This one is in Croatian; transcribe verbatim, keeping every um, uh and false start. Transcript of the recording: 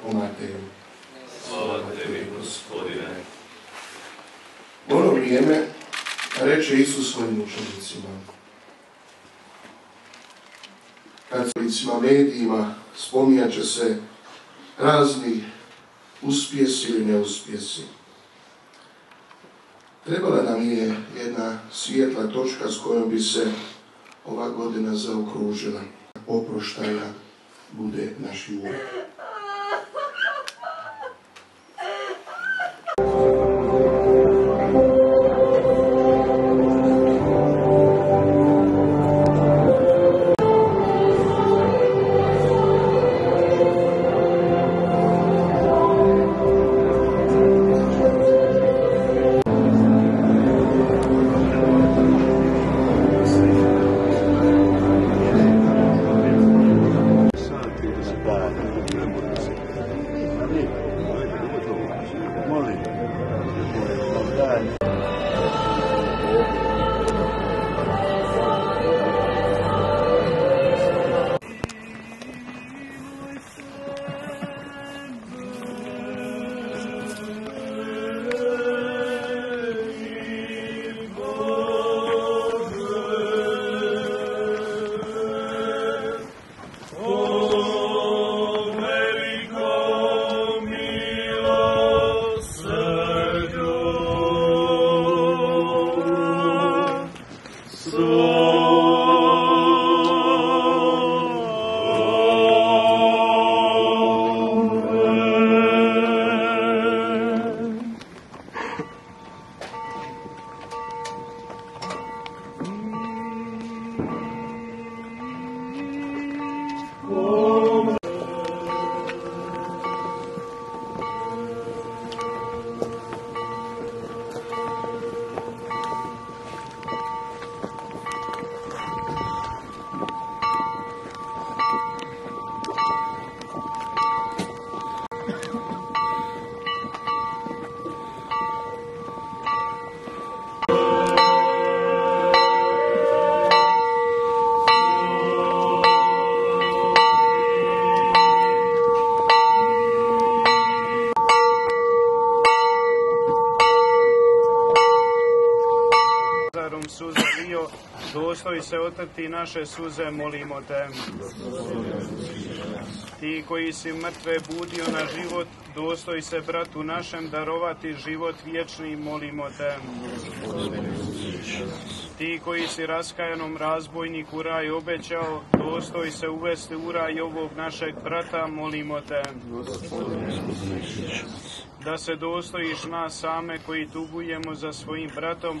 po Mateju. Slava tebi, Gospodine. U ono vrijeme reče Isus svojim učenicima. Kad svojicima medijima spominjat će se razni uspjesi ili neuspjesi. Trebala nam je jedna svijetla točka s kojom bi se ova godina zaokružila. Oproštaja bude naš uvod. Dostoji se otrti naše suze, molimo te. Ti koji si mrtve budio na život, dostoji se bratu našem darovati život vječni, molimo te. Ti koji si raskajanom razbojniku raj obećao, dostoji se uvesti u raj ovog našeg brata, molimo te. Da se dostojiš nas same koji tugujemo za svojim bratom,